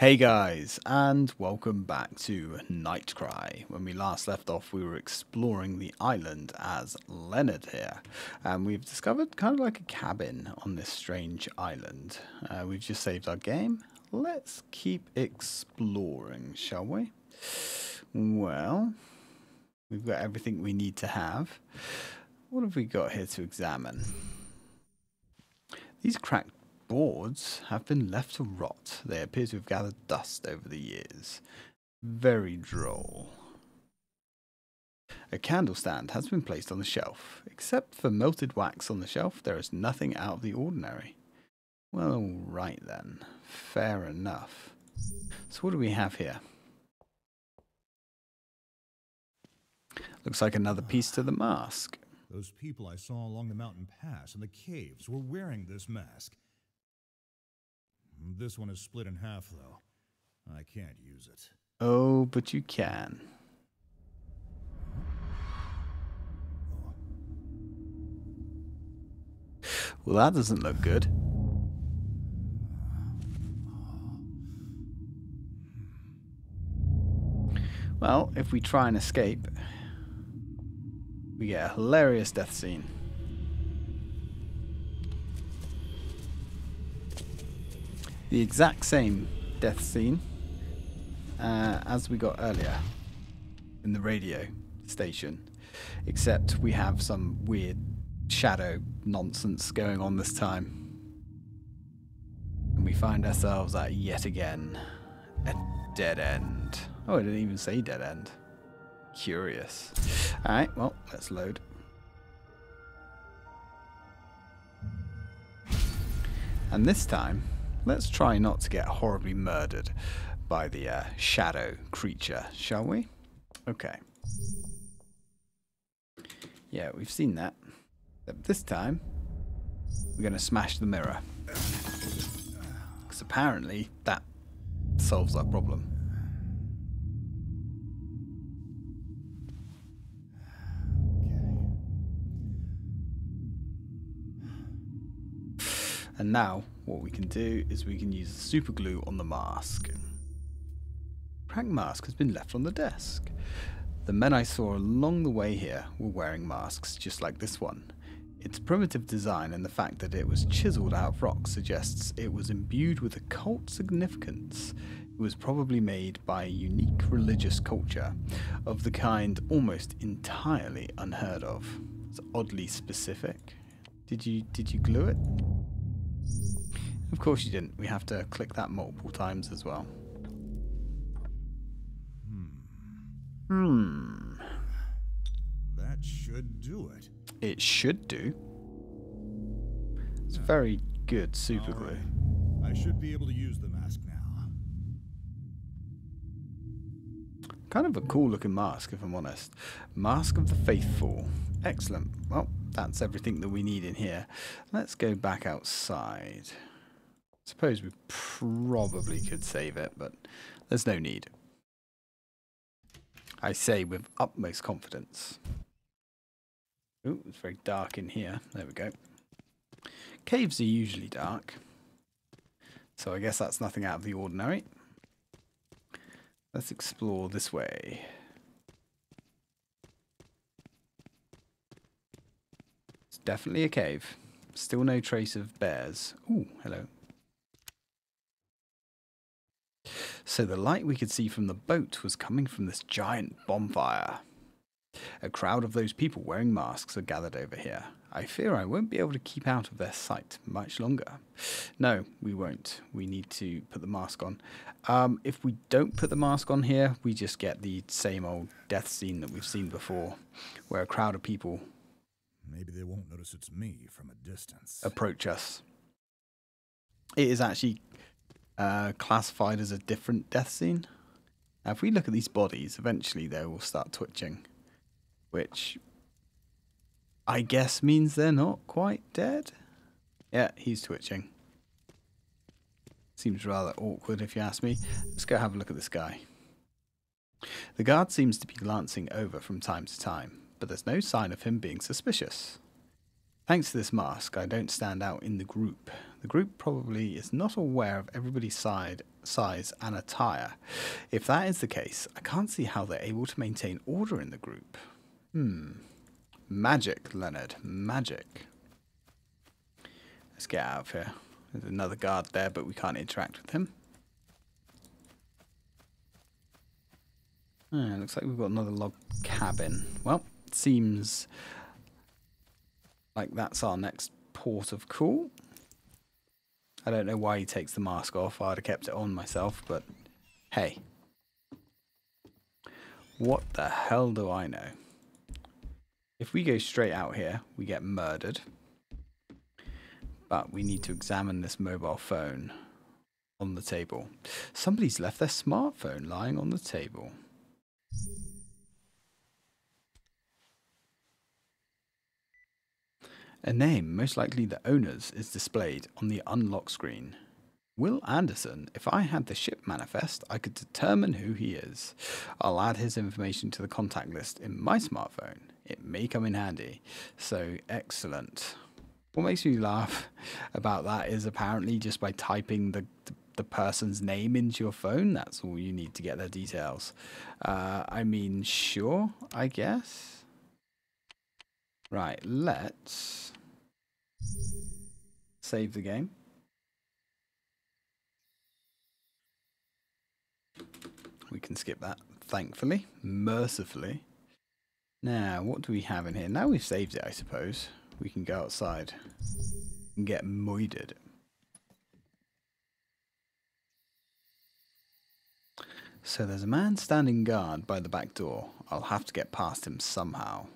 Hey guys, and welcome back to Night Cry. When we last left off, we were exploring the island as Leonard here, and we've discovered kind of like a cabin on this strange island. We've just saved our game. Let's keep exploring, shall we? Well, we've got everything we need to have. What have we got here to examine? These cracked boards have been left to rot. They appear to have gathered dust over the years. Very droll. A candle stand has been placed on the shelf. Except for melted wax on the shelf, there is nothing out of the ordinary. Well, all right then. Fair enough. So what do we have here? Looks like another piece to the mask. Those people I saw along the mountain pass and the caves were wearing this mask. This one is split in half, though. I can't use it. Oh, but you can. Well, that doesn't look good. Well, if we try and escape, we get a hilarious death scene. The exact same death scene as we got earlier in the radio station, except we have some weird shadow nonsense going on this time, and we find ourselves at yet again a dead end. Oh, I didn't even say dead end. Curious. All right, well, let's load. And this time, let's try not to get horribly murdered by the shadow creature, shall we? Okay. Yeah, we've seen that. But this time, we're going to smash the mirror. Because apparently, that solves our problem. And now, what we can do is we can use the super glue on the mask. Cracked mask has been left on the desk. The men I saw along the way here were wearing masks just like this one. Its primitive design and the fact that it was chiseled out of rock suggests it was imbued with occult significance. It was probably made by a unique religious culture of the kind almost entirely unheard of. It's oddly specific. Did you glue it? Of course you didn't. We have to click that multiple times as well. That should do it. It should do. It's very good super glue. Right. I should be able to use the mask now. Kind of a cool looking mask, if I'm honest. Mask of the Faithful. Excellent. Well, that's everything that we need in here. Let's go back outside. I suppose we probably could save it, but there's no need. I say with utmost confidence. Ooh, it's very dark in here. There we go. Caves are usually dark, so I guess that's nothing out of the ordinary. Let's explore this way. It's definitely a cave. Still no trace of bears. Ooh, hello. So the light we could see from the boat was coming from this giant bonfire. A crowd of those people wearing masks are gathered over here. I fear I won't be able to keep out of their sight much longer. No, we won't. We need to put the mask on. If we don't put the mask on here, we just get the same old death scene that we've seen before, where a crowd of people... Maybe they won't notice it's me from a distance. ...approach us. It is actually... classified as a different death scene. Now, if we look at these bodies, eventually they will start twitching, which I guess means they're not quite dead. Yeah, he's twitching. Seems rather awkward, if you ask me. Let's go have a look at this guy. The guard seems to be glancing over from time to time, but there's no sign of him being suspicious. Thanks to this mask, I don't stand out in the group. The group probably is not aware of everybody's side size and attire. If that is the case, I can't see how they're able to maintain order in the group. Magic, Leonard. Magic. Let's get out of here. There's another guard there, but we can't interact with him. Looks like we've got another log cabin. Well, it seems like that's our next port of call. I don't know why he takes the mask off. I'd have kept it on myself, but hey. What the hell do I know? If we go straight out here, we get murdered. But we need to examine this mobile phone on the table. Somebody's left their smartphone lying on the table. A name, most likely the owner's, is displayed on the unlock screen. Will Anderson. If I had the ship manifest, I could determine who he is. I'll add his information to the contact list in my smartphone. It may come in handy. So, excellent. What makes me laugh about that is apparently just by typing the person's name into your phone, that's all you need to get their details. I mean, sure, I guess. Right, let's save the game. We can skip that, thankfully, mercifully. Now, what do we have in here? Now we've saved it, I suppose. We can go outside and get moided. So there's a man standing guard by the back door. I'll have to get past him somehow.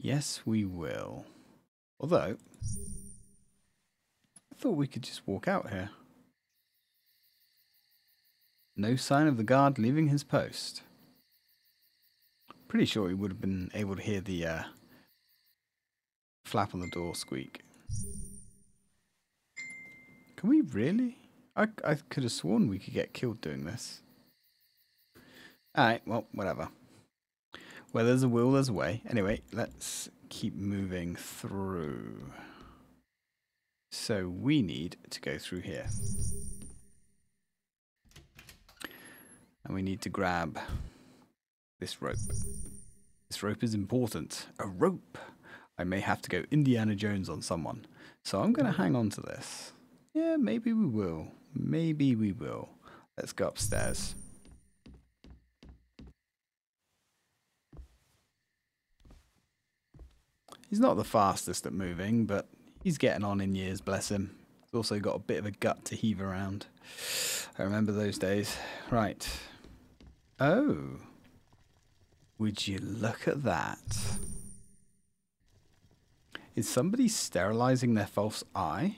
Yes, we will. Although, I thought we could just walk out here. No sign of the guard leaving his post. Pretty sure he would have been able to hear the flap on the door squeak. Can we really? I could have sworn we could get killed doing this. Alright, well, whatever. Where there's a will, there's a way. Anyway, let's keep moving through. So we need to go through here. And we need to grab this rope. This rope is important. A rope! I may have to go Indiana Jones on someone. So I'm going to hang on to this. Yeah, maybe we will. Maybe we will. Let's go upstairs. He's not the fastest at moving, but he's getting on in years, bless him. He's also got a bit of a gut to heave around. I remember those days. Right. Oh. Would you look at that? Is somebody sterilizing their false eye?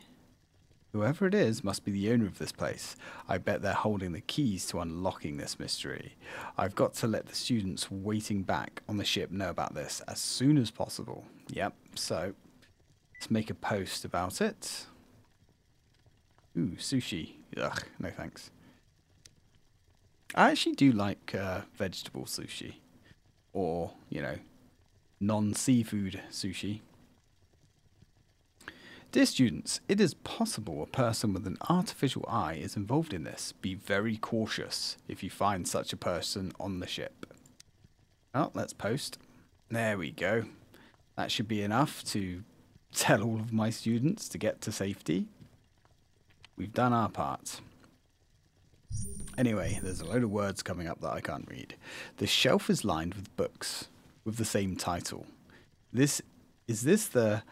Whoever it is must be the owner of this place. I bet they're holding the keys to unlocking this mystery. I've got to let the students waiting back on the ship know about this as soon as possible. Yep, so let's make a post about it. Ooh, sushi. Ugh, no thanks. I actually do like vegetable sushi. Or, you know, non-seafood sushi. Dear students, it is possible a person with an artificial eye is involved in this. Be very cautious if you find such a person on the ship. Well, let's post. There we go. That should be enough to tell all of my students to get to safety. We've done our part. Anyway, there's a load of words coming up that I can't read. The shelf is lined with books with the same title. Is this the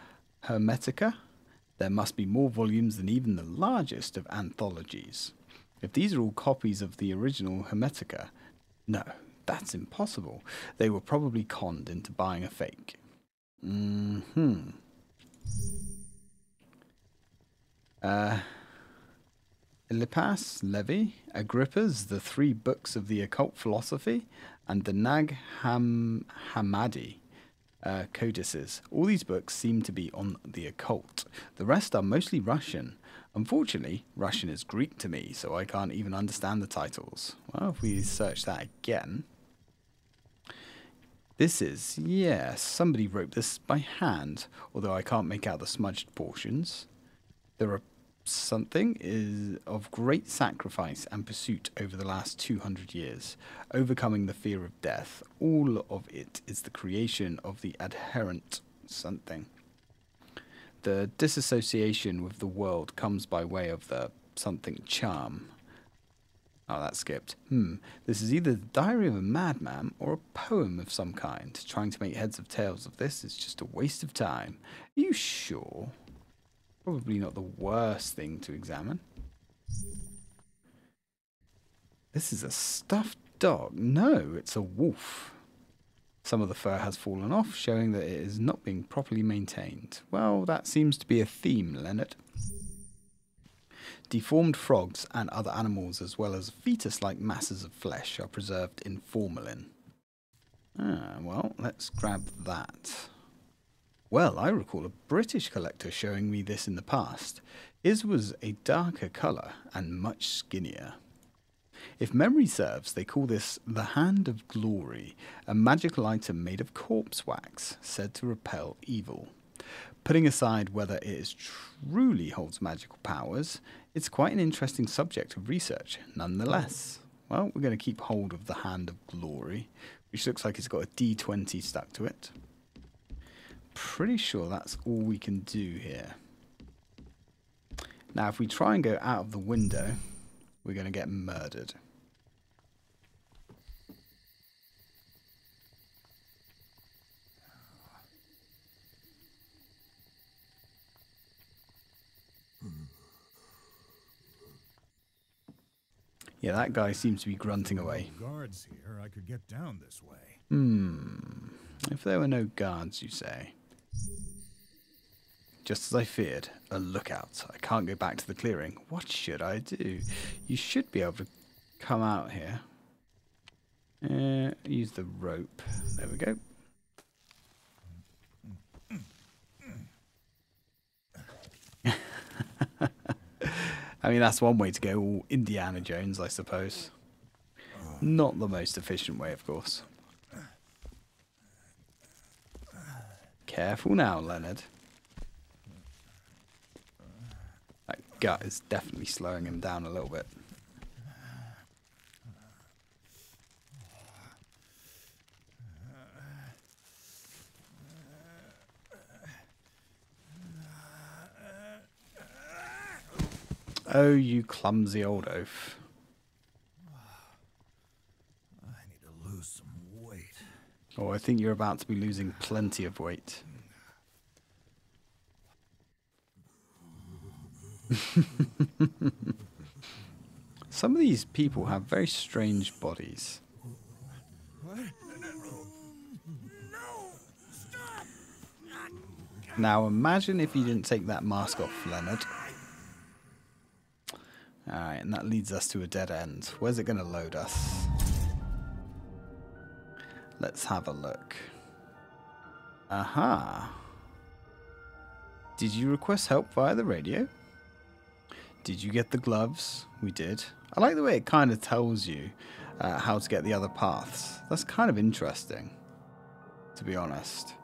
Hermetica? There must be more volumes than even the largest of anthologies. If these are all copies of the original Hermetica, no, that's impossible. They were probably conned into buying a fake. Elipas Levi, Agrippa's The Three Books of the Occult Philosophy, and the Nag Hammadi. Codices. All these books seem to be on the occult. The rest are mostly Russian. Unfortunately, Russian is Greek to me, so I can't even understand the titles. Well, if we search that again. This is, yeah, somebody wrote this by hand, although I can't make out the smudged portions. There are something is of great sacrifice and pursuit over the last 200 years, overcoming the fear of death. All of it is the creation of the adherent something. The disassociation with the world comes by way of the something charm. Oh, that skipped. This is either the diary of a madman or a poem of some kind. Trying to make heads of tails of this is just a waste of time. Are you sure? Probably not the worst thing to examine. This is a stuffed dog. No, it's a wolf. Some of the fur has fallen off, showing that it is not being properly maintained. Well, that seems to be a theme, Leonard. Deformed frogs and other animals, as well as fetus-like masses of flesh, are preserved in formalin. Ah, well, let's grab that. Well, I recall a British collector showing me this in the past. His was a darker colour and much skinnier. If memory serves, they call this the Hand of Glory, a magical item made of corpse wax, said to repel evil. Putting aside whether it is truly holds magical powers, it's quite an interesting subject of research, nonetheless. Well, we're going to keep hold of the Hand of Glory, which looks like it's got a D20 stuck to it. Pretty sure that's all we can do here. Now, if we try and go out of the window, we're going to get murdered. Yeah, that guy seems to be grunting away. Guards here, I could get down this way. If there were no guards, you say. Just as I feared, a lookout. I can't go back to the clearing. What should I do? You should be able to come out here. Use the rope. There we go. I mean, that's one way to go, all Indiana Jones, I suppose. Not the most efficient way, of course. Careful now, Leonard. That gut is definitely slowing him down a little bit. Oh, you clumsy old oaf. I need to lose some weight. Oh, I think you're about to be losing plenty of weight. Some of these people have very strange bodies. What? No, stop. Now imagine if you didn't take that mask off, Leonard. Alright, and that leads us to a dead end. Where's it going to load us? Let's have a look. Aha! Did you request help via the radio? Did you get the gloves? We did. I like the way it kind of tells you how to get the other paths. That's kind of interesting, to be honest.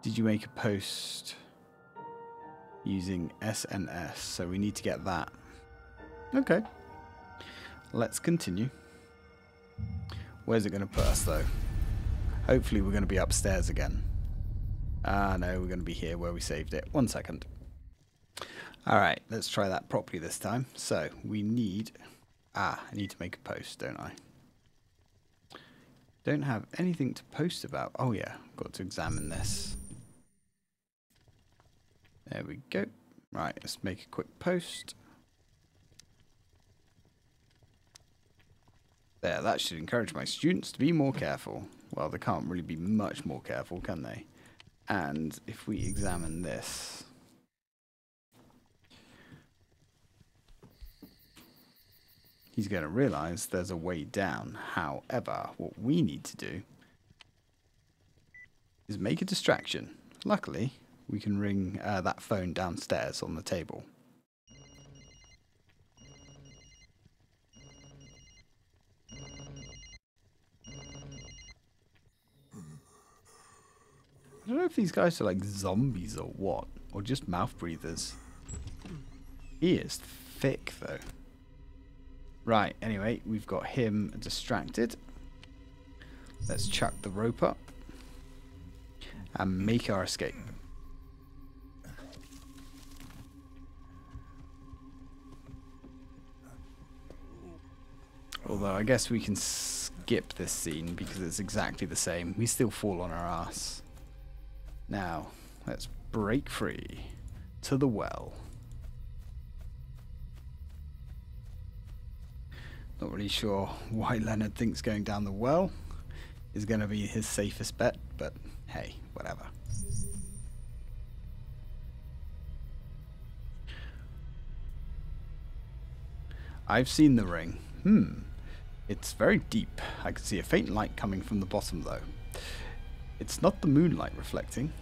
Did you make a post using SNS? So we need to get that. Okay, let's continue. Where's it going to put us, though? Hopefully we're going to be upstairs again. Ah, no, we're going to be here where we saved it. 1 second. All right, let's try that properly this time. So we need... I need to make a post, don't I? Don't have anything to post about. Oh, yeah, got to examine this. There we go. Right, let's make a quick post. There, that should encourage my students to be more careful. Well, they can't really be much more careful, can they? And if we examine this... he's going to realise there's a way down. However, what we need to do is make a distraction. Luckily, we can ring that phone downstairs on the table. I don't know if these guys are like zombies or what, or just mouth breathers. He is thick, though. Right, anyway, we've got him distracted. Let's chuck the rope up and make our escape. Although I guess we can skip this scene because it's exactly the same. We still fall on our ass. Now, let's break free to the well. Not really sure why Leonard thinks going down the well is going to be his safest bet, but hey, whatever. I've seen the ring. It's very deep. I can see a faint light coming from the bottom, though. It's not the moonlight reflecting.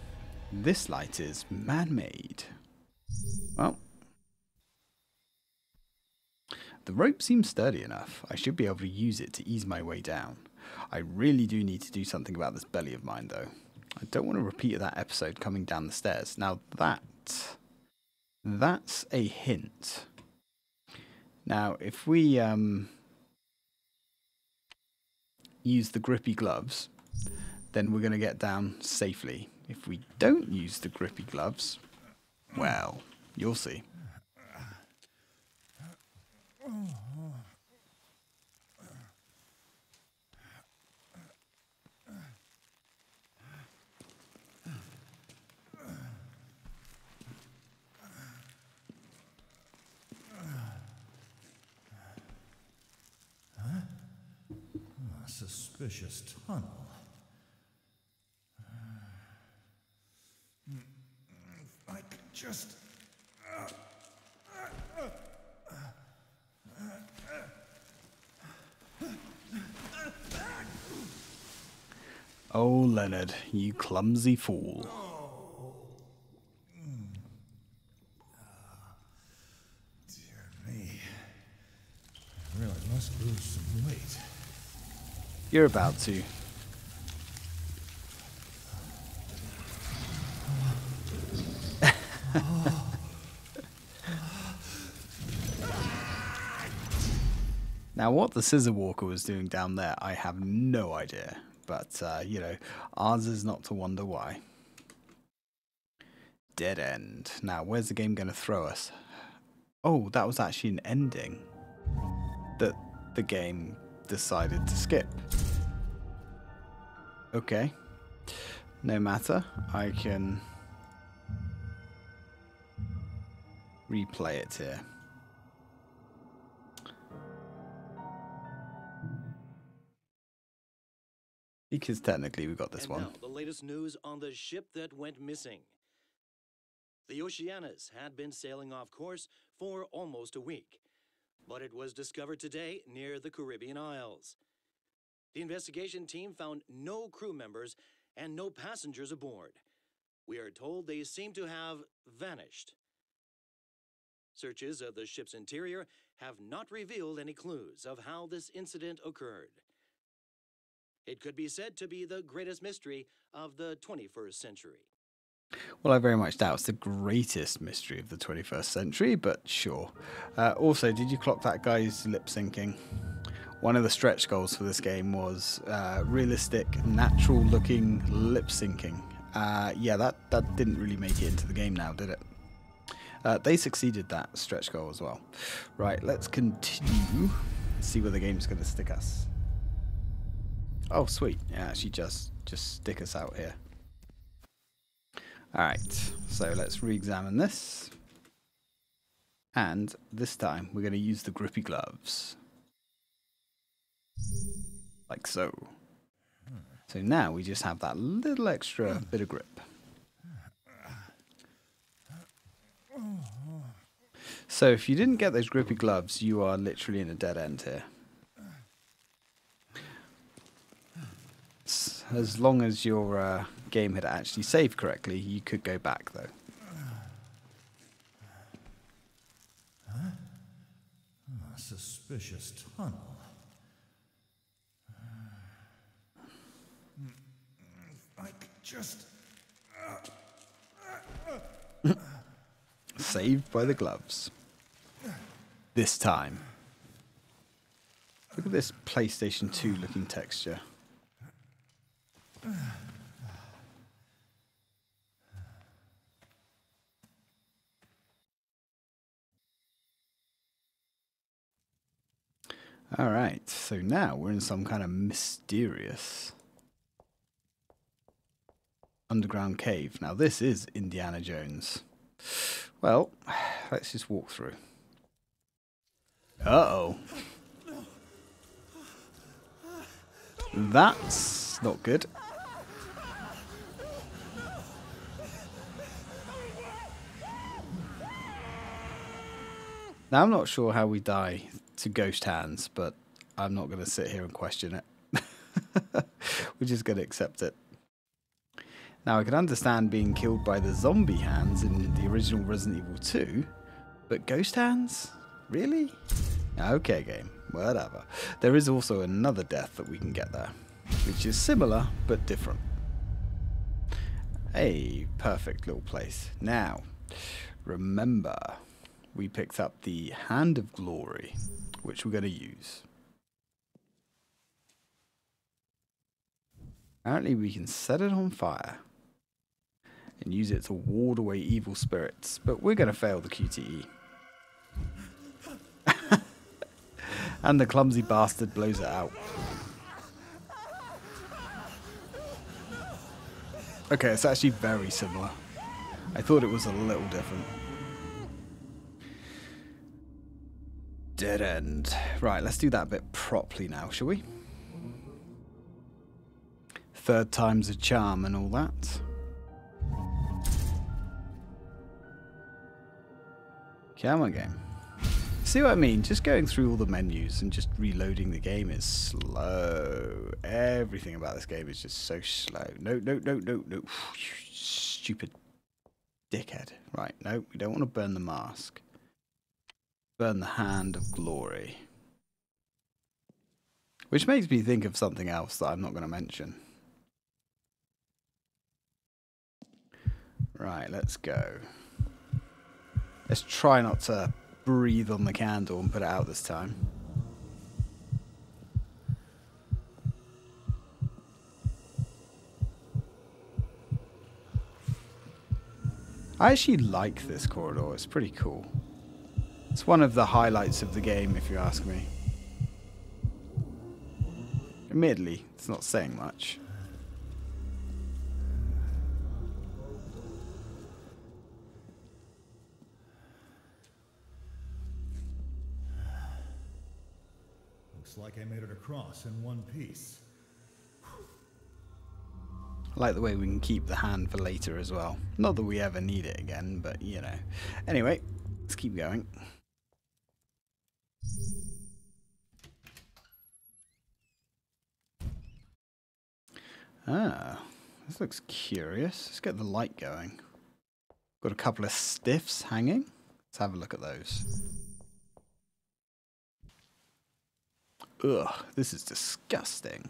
This light is man-made. Well, the rope seems sturdy enough. I should be able to use it to ease my way down. I really do need to do something about this belly of mine, though. I don't want to repeat that episode coming down the stairs. Now that's a hint. Now, if we use the grippy gloves, then we're going to get down safely. If we don't use the grippy gloves, well, you'll see. Suspicious tunnel. If I could just... Oh, Leonard, you clumsy fool. Dear me. I really must lose some weight. You're about to. Now, what the scissor walker was doing down there, I have no idea. But, you know, ours is not to wonder why. Dead end. Now, where's the game going to throw us? Oh, that was actually an ending that the game decided to skip. Okay, no matter, I can replay it here. Because technically we got this one. Now, the latest news on the ship that went missing. The Oceanus had been sailing off course for almost a week, but it was discovered today near the Caribbean Isles. The investigation team found no crew members and no passengers aboard. We are told they seem to have vanished. Searches of the ship's interior have not revealed any clues of how this incident occurred. It could be said to be the greatest mystery of the 21st century. Well, I very much doubt it's the greatest mystery of the 21st century, but sure. Also, did you clock that guy's lip syncing? One of the stretch goals for this game was realistic, natural-looking lip syncing. Yeah, that didn't really make it into the game now, did it? They succeeded that stretch goal as well. Right, let's continue. See where the game's going to stick us. Oh, sweet. Yeah, actually, just stick us out here. Alright, so let's re-examine this. And this time, we're going to use the grippy gloves. Like so. So now we just have that little extra bit of grip. So if you didn't get those grippy gloves, you are literally in a dead end here. As long as your game had actually saved correctly, you could go back, though. A suspicious tunnel. Just saved by the gloves. this time. Look at this PlayStation 2 looking texture. Alright, so now we're in some kind of mysterious underground cave. Now this is Indiana Jones. Well, let's just walk through. Uh-oh. That's not good. Now, I'm not sure how we die to ghost hands, but I'm not going to sit here and question it. We're just going to accept it. Now, I can understand being killed by the zombie hands in the original Resident Evil 2, but ghost hands? Really? Okay, game. Whatever. There is also another death that we can get there, which is similar but different. Hey, perfect little place. Now, remember, we picked up the Hand of Glory, which we're going to use. Apparently we can set it on fire and use it to ward away evil spirits, but we're going to fail the QTE. And the clumsy bastard blows it out. Okay, it's actually very similar. I thought it was a little different. Dead end. Right, let's do that bit properly now, shall we? Third time's a charm and all that. Come on, game. See what I mean? Just going through all the menus and just reloading the game is slow. Everything about this game is just so slow. No, no, no, no, no. Stupid dickhead. Right, no, we don't want to burn the mask. Burn the Hand of Glory. Which makes me think of something else that I'm not going to mention. Right, let's go. Let's try not to breathe on the candle and put it out this time. I actually like this corridor, it's pretty cool. It's one of the highlights of the game, if you ask me. Admittedly, it's not saying much. Like I made it across in one piece. I like the way we can keep the hand for later as well. Not that we ever need it again, but you know. Anyway, let's keep going. Ah, this looks curious. Let's get the light going. Got a couple of stiffs hanging. Let's have a look at those. Ugh, this is disgusting.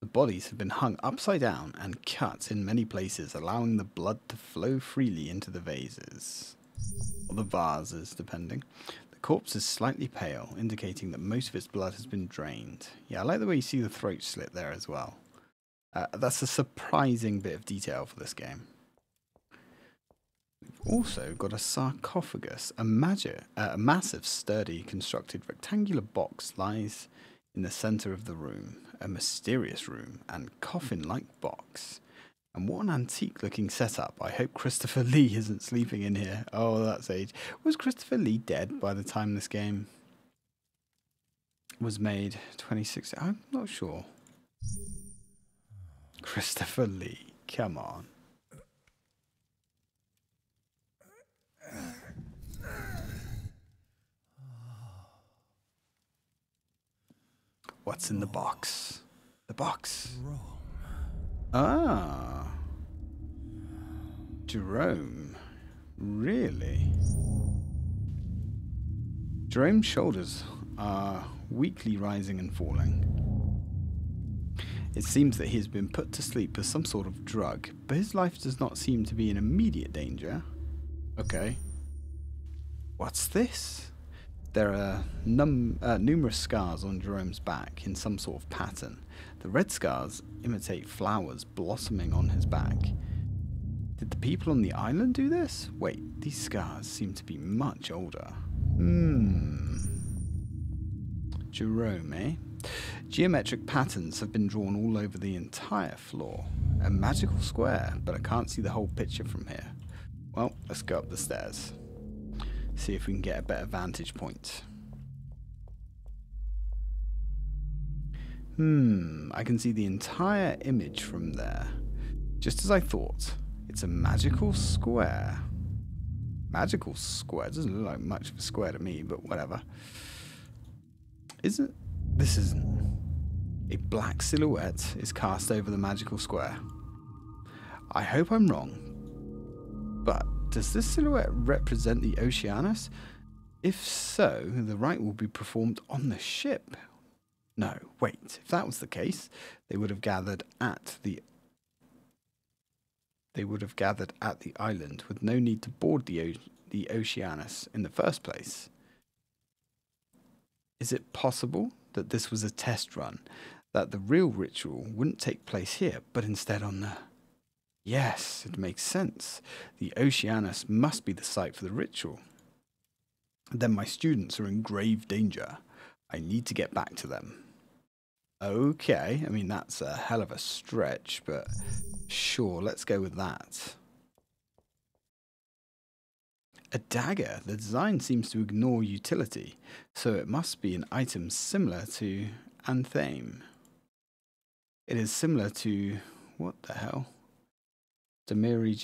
The bodies have been hung upside down and cut in many places, allowing the blood to flow freely into the vases. Or the vases, depending. The corpse is slightly pale, indicating that most of its blood has been drained. Yeah, I like the way you see the throat slit there as well. That's a surprising bit of detail for this game. We've also got a sarcophagus. A massive, sturdy, constructed rectangular box lies in the centre of the room. A mysterious room and coffin-like box. And what an antique-looking setup. I hope Christopher Lee isn't sleeping in here. Oh, that's age. Was Christopher Lee dead by the time this game was made? 2016? I'm not sure. Christopher Lee, come on. What's in the box? The box. Ah. Jerome. Really? Jerome's shoulders are weakly rising and falling. It seems that he has been put to sleep with some sort of drug, but his life does not seem to be in immediate danger. Okay. What's this? There are numerous scars on Jerome's back in some sort of pattern. The red scars imitate flowers blossoming on his back. Did the people on the island do this? Wait, these scars seem to be much older. Jerome, eh? Geometric patterns have been drawn all over the entire floor. A magical square, but I can't see the whole picture from here. Well, let's go up the stairs. See if we can get a better vantage point. I can see the entire image from there. Just as I thought. It's a magical square. Magical square? Doesn't look like much of a square to me, but whatever. This isn't. A black silhouette is cast over the magical square. I hope I'm wrong, but does this silhouette represent the Oceanus? If so, the rite will be performed on the ship. No, wait, if that was the case, they would have gathered at the island with no need to board the Oceanus in the first place. Is it possible that this was a test run, that the real ritual wouldn't take place here, but instead on the... Yes, it makes sense. The Oceanus must be the site for the ritual. Then my students are in grave danger. I need to get back to them. Okay, I mean, that's a hell of a stretch, but sure, let's go with that. A dagger. The design seems to ignore utility, so it must be an item similar to Athame. It is similar to... what the hell? Damiri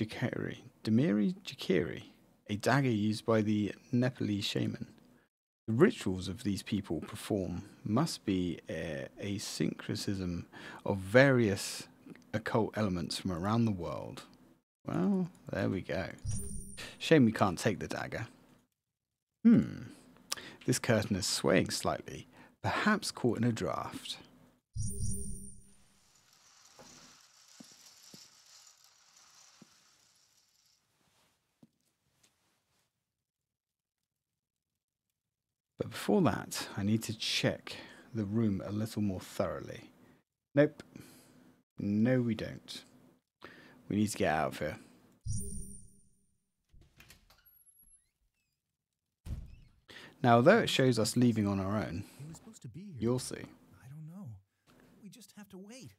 Jakiri, a dagger used by the Nepali shaman. The rituals of these people perform must be a syncretism of various occult elements from around the world. Well, there we go. Shame we can't take the dagger. This curtain is swaying slightly, perhaps caught in a draft. But before that, I need to check the room a little more thoroughly. Nope. No, we don't. We need to get out of here. Now, although it shows us leaving on our own, you'll see. I don't know. We just have to wait.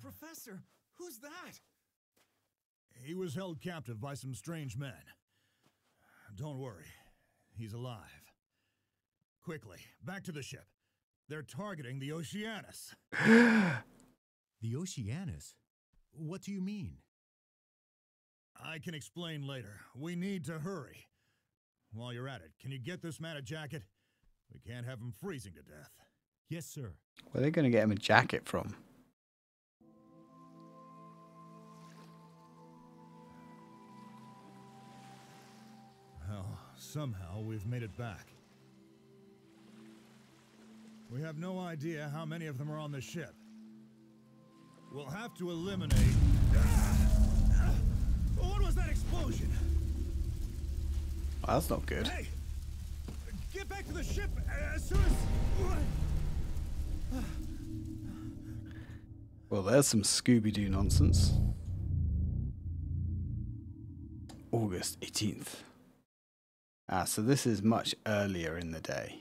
Professor, who's that? He was held captive by some strange men. Don't worry, he's alive. Quickly, back to the ship. They're targeting the Oceanus. The Oceanus? What do you mean? I can explain later. We need to hurry. While you're at it, can you get this man a jacket? We can't have him freezing to death. Yes, sir. Where are they going to get him a jacket from? Well, somehow we've made it back. We have no idea how many of them are on the ship. We'll have to eliminate... What was that explosion? Well, that's not good. Hey! Get back to the ship as soon as... Well, there's some Scooby-Doo nonsense. August 18th. So this is much earlier in the day.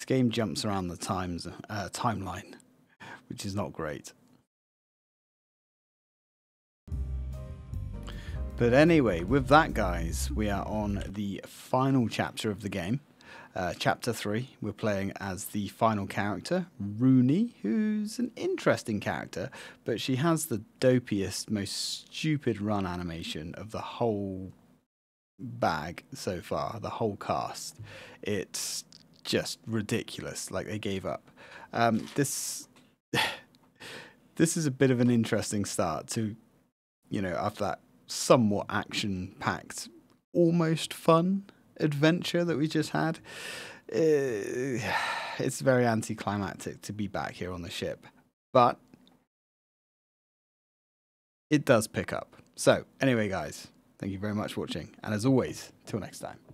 This game jumps around the timeline, which is not great. But anyway, with that, guys, we are on the final chapter of the game. Chapter 3, we're playing as the final character, Rooney, who's an interesting character, but she has the dopiest, most stupid run animation of the whole bag so far, the whole cast. It's just ridiculous, like they gave up. This is a bit of an interesting start to, you know, after that somewhat action-packed, almost fun adventure that we just had. It's very anticlimactic to be back here on the ship, but it does pick up. So anyway, guys, thank you very much for watching. And as always, till next time.